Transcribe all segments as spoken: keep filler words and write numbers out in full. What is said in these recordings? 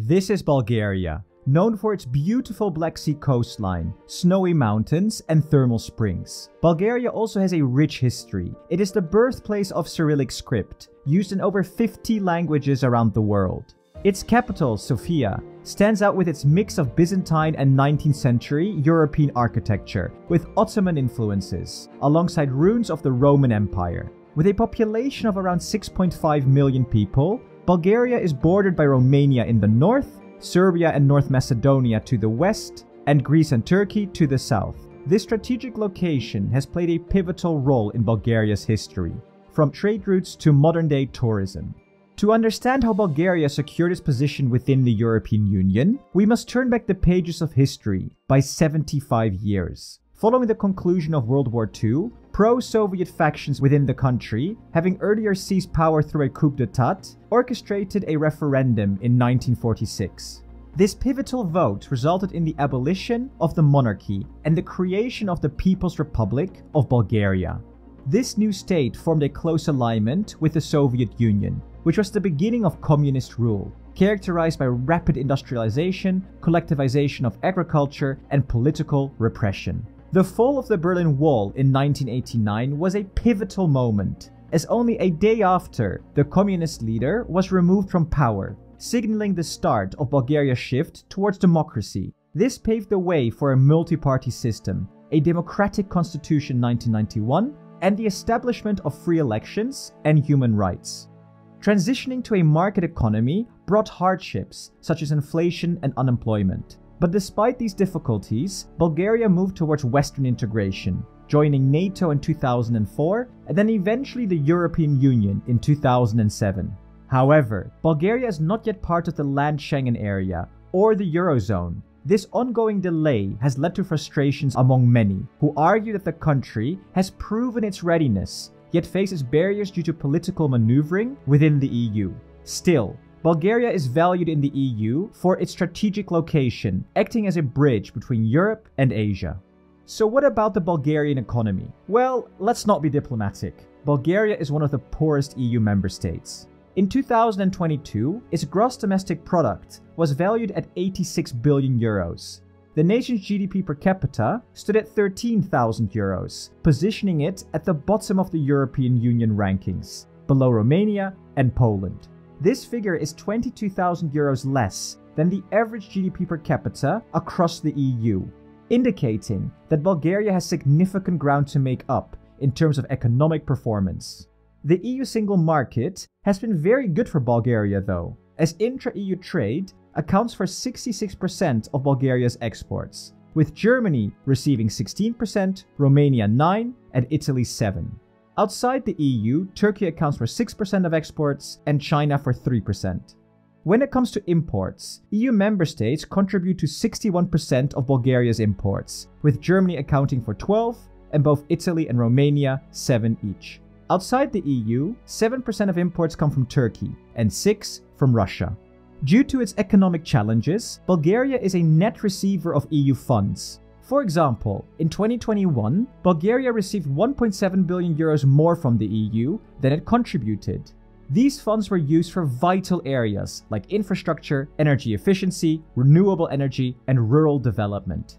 This is Bulgaria, known for its beautiful Black Sea coastline, snowy mountains, and thermal springs. Bulgaria also has a rich history. It is the birthplace of Cyrillic script, used in over fifty languages around the world. Its capital, Sofia, stands out with its mix of Byzantine and nineteenth century European architecture, with Ottoman influences, alongside ruins of the Roman Empire. With a population of around six point five million people, Bulgaria is bordered by Romania in the north, Serbia and North Macedonia to the west, and Greece and Turkey to the south. This strategic location has played a pivotal role in Bulgaria's history, from trade routes to modern-day tourism. To understand how Bulgaria secured its position within the European Union, we must turn back the pages of history by seventy-five years. Following the conclusion of World War Two, pro-Soviet factions within the country, having earlier seized power through a coup d'état, orchestrated a referendum in nineteen forty-six. This pivotal vote resulted in the abolition of the monarchy and the creation of the People's Republic of Bulgaria. This new state formed a close alignment with the Soviet Union, which was the beginning of communist rule, characterized by rapid industrialization, collectivization of agriculture, and political repression. The fall of the Berlin Wall in nineteen eighty-nine was a pivotal moment, as only a day after, the communist leader was removed from power, signaling the start of Bulgaria's shift towards democracy. This paved the way for a multi-party system, a democratic constitution nineteen ninety-one, and the establishment of free elections and human rights. Transitioning to a market economy brought hardships, such as inflation and unemployment. But despite these difficulties, Bulgaria moved towards Western integration, joining NATO in two thousand four and then eventually the European Union in two thousand seven. However, Bulgaria is not yet part of the land Schengen Area or the Eurozone. This ongoing delay has led to frustrations among many, who argue that the country has proven its readiness, yet faces barriers due to political maneuvering within the E U. Still, Bulgaria is valued in the E U for its strategic location, acting as a bridge between Europe and Asia. So what about the Bulgarian economy? Well, let's not be diplomatic. Bulgaria is one of the poorest E U member states. In two thousand twenty-two, its gross domestic product was valued at eighty-six billion euros. The nation's G D P per capita stood at thirteen thousand euros, positioning it at the bottom of the European Union rankings, below Romania and Poland. This figure is twenty-two thousand euros less than the average G D P per capita across the E U, indicating that Bulgaria has significant ground to make up in terms of economic performance. The E U single market has been very good for Bulgaria though, as intra-E U trade accounts for sixty-six percent of Bulgaria's exports, with Germany receiving sixteen percent, Romania nine percent, and Italy seven percent. Outside the E U, Turkey accounts for six percent of exports and China for three percent. When it comes to imports, E U member states contribute to sixty-one percent of Bulgaria's imports, with Germany accounting for twelve percent and both Italy and Romania seven percent each. Outside the E U, seven percent of imports come from Turkey and six percent from Russia. Due to its economic challenges, Bulgaria is a net receiver of E U funds. For example, in twenty twenty-one, Bulgaria received one point seven billion euros more from the E U than it contributed. These funds were used for vital areas like infrastructure, energy efficiency, renewable energy, and rural development.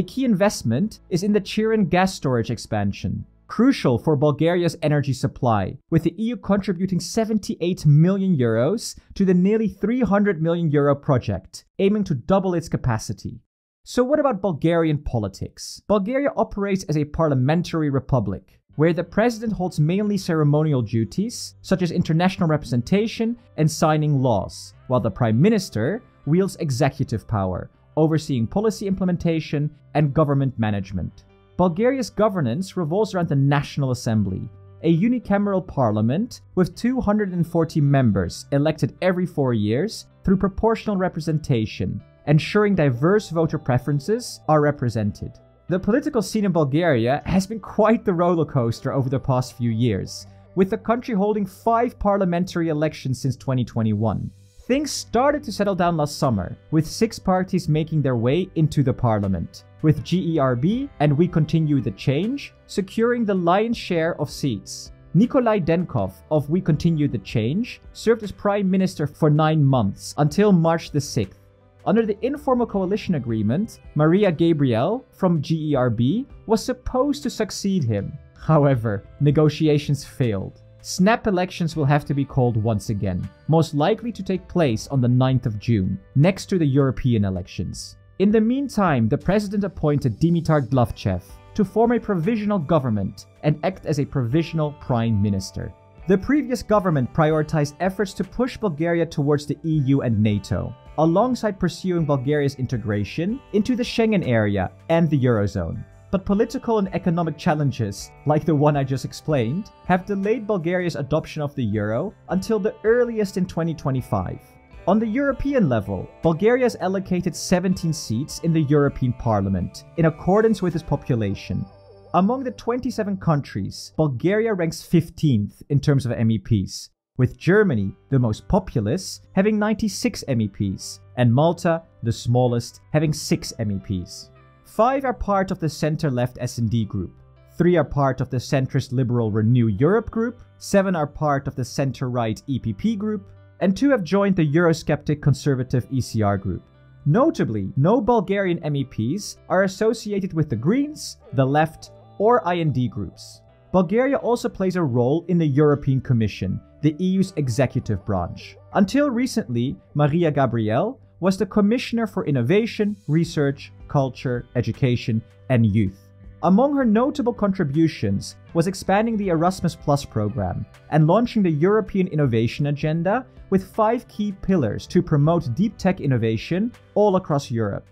A key investment is in the Chirin gas storage expansion, crucial for Bulgaria's energy supply, with the E U contributing seventy-eight million euros to the nearly three hundred million euro project, aiming to double its capacity. So what about Bulgarian politics? Bulgaria operates as a parliamentary republic, where the president holds mainly ceremonial duties, such as international representation and signing laws, while the prime minister wields executive power, overseeing policy implementation and government management. Bulgaria's governance revolves around the National Assembly, a unicameral parliament with two hundred forty members elected every four years through proportional representation, ensuring diverse voter preferences are represented. The political scene in Bulgaria has been quite the roller coaster over the past few years, with the country holding five parliamentary elections since twenty twenty-one. Things started to settle down last summer, with six parties making their way into the parliament, with G E R B and We Continue the Change securing the lion's share of seats. Nikolai Denkov of We Continue the Change served as Prime Minister for nine months until March the sixth. Under the informal coalition agreement, Mariya Gabriel from G E R B was supposed to succeed him. However, negotiations failed. Snap elections will have to be called once again, most likely to take place on the ninth of June, next to the European elections. In the meantime, the president appointed Dimitar Glavchev to form a provisional government and act as a provisional prime minister. The previous government prioritized efforts to push Bulgaria towards the E U and NATO, alongside pursuing Bulgaria's integration into the Schengen Area and the Eurozone. But political and economic challenges, like the one I just explained, have delayed Bulgaria's adoption of the euro until the earliest in twenty twenty-five. On the European level, Bulgaria is allocated seventeen seats in the European Parliament, in accordance with its population. Among the twenty-seven countries, Bulgaria ranks fifteenth in terms of M E Ps, with Germany, the most populous, having ninety-six M E Ps, and Malta, the smallest, having six M E Ps. Five are part of the center-left S and D Group, three are part of the centrist liberal Renew Europe Group, seven are part of the center-right E P P Group, and two have joined the Eurosceptic conservative E C R Group. Notably, no Bulgarian M E Ps are associated with the Greens, the Left, or I N D groups. Bulgaria also plays a role in the European Commission, the E U's executive branch. Until recently, Mariya Gabriel was the Commissioner for Innovation, Research, Culture, Education, and Youth. Among her notable contributions was expanding the Erasmus plus program and launching the European Innovation Agenda with five key pillars to promote deep tech innovation all across Europe.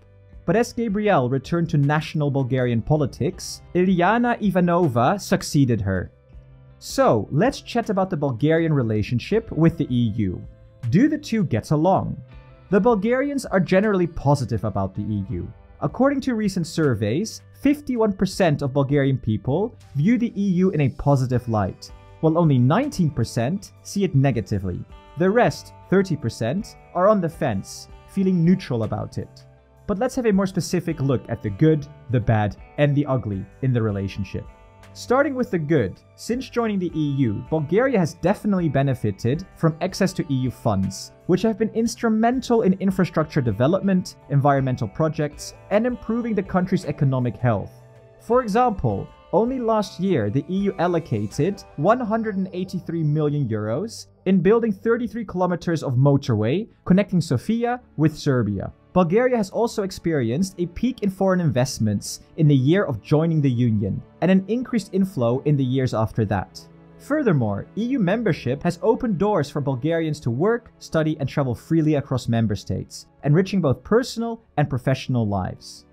But as Gabriel returned to national Bulgarian politics, Iliana Ivanova succeeded her. So, let's chat about the Bulgarian relationship with the E U. Do the two get along? The Bulgarians are generally positive about the E U. According to recent surveys, fifty-one percent of Bulgarian people view the E U in a positive light, while only nineteen percent see it negatively. The rest, thirty percent, are on the fence, feeling neutral about it. But let's have a more specific look at the good, the bad, and the ugly in the relationship. Starting with the good, since joining the E U, Bulgaria has definitely benefited from access to E U funds, which have been instrumental in infrastructure development, environmental projects, and improving the country's economic health. For example, only last year the E U allocated one hundred eighty-three million euros in building thirty-three kilometers of motorway connecting Sofia with Serbia. Bulgaria has also experienced a peak in foreign investments in the year of joining the Union, and an increased inflow in the years after that. Furthermore, E U membership has opened doors for Bulgarians to work, study, and travel freely across member states, enriching both personal and professional lives.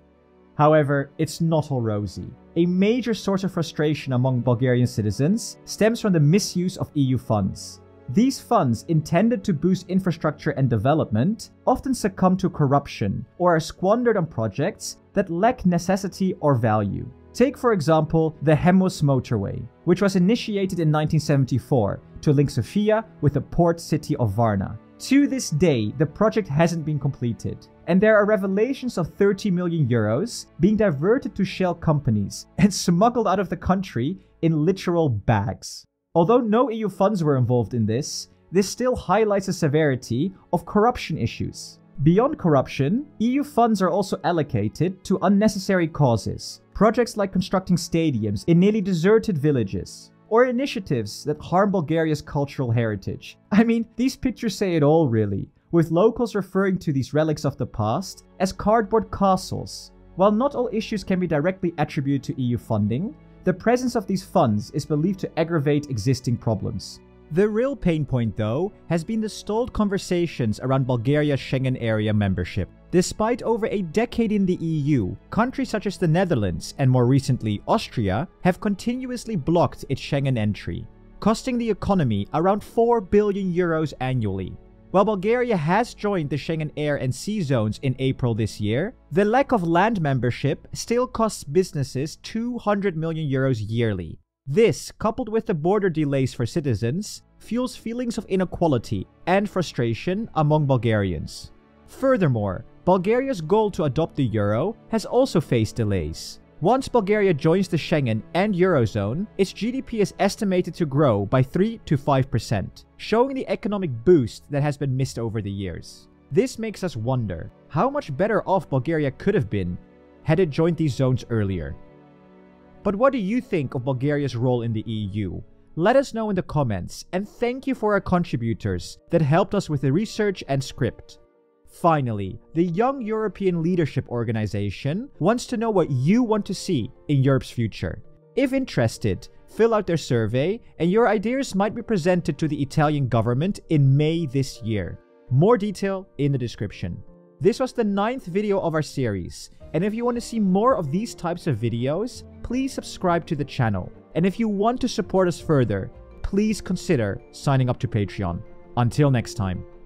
However, it's not all rosy. A major source of frustration among Bulgarian citizens stems from the misuse of E U funds. These funds, intended to boost infrastructure and development, often succumb to corruption or are squandered on projects that lack necessity or value. Take, for example, the Hemus Motorway, which was initiated in nineteen seventy-four to link Sofia with the port city of Varna. To this day, the project hasn't been completed, and there are revelations of thirty million euros being diverted to shell companies and smuggled out of the country in literal bags. Although no E U funds were involved in this, this still highlights the severity of corruption issues. Beyond corruption, E U funds are also allocated to unnecessary causes, projects like constructing stadiums in nearly deserted villages, or initiatives that harm Bulgaria's cultural heritage. I mean, these pictures say it all really, with locals referring to these relics of the past as cardboard castles. While not all issues can be directly attributed to E U funding, the presence of these funds is believed to aggravate existing problems. The real pain point, though, has been the stalled conversations around Bulgaria's Schengen Area membership. Despite over a decade in the E U, countries such as the Netherlands and more recently Austria have continuously blocked its Schengen entry, costing the economy around four billion euros annually. While Bulgaria has joined the Schengen Air and Sea Zones in April this year, the lack of land membership still costs businesses two hundred million euros yearly. This, coupled with the border delays for citizens, fuels feelings of inequality and frustration among Bulgarians. Furthermore, Bulgaria's goal to adopt the euro has also faced delays. Once Bulgaria joins the Schengen and Eurozone, its G D P is estimated to grow by three to five percent, showing the economic boost that has been missed over the years. This makes us wonder how much better off Bulgaria could have been had it joined these zones earlier. But what do you think of Bulgaria's role in the E U? Let us know in the comments, and thank you for our contributors that helped us with the research and script. Finally, the Young European Leadership Organization wants to know what you want to see in Europe's future. If interested, fill out their survey, and your ideas might be presented to the Italian government in May this year. More detail in the description. This was the ninth video of our series, and if you want to see more of these types of videos, please subscribe to the channel. And if you want to support us further, please consider signing up to Patreon. Until next time.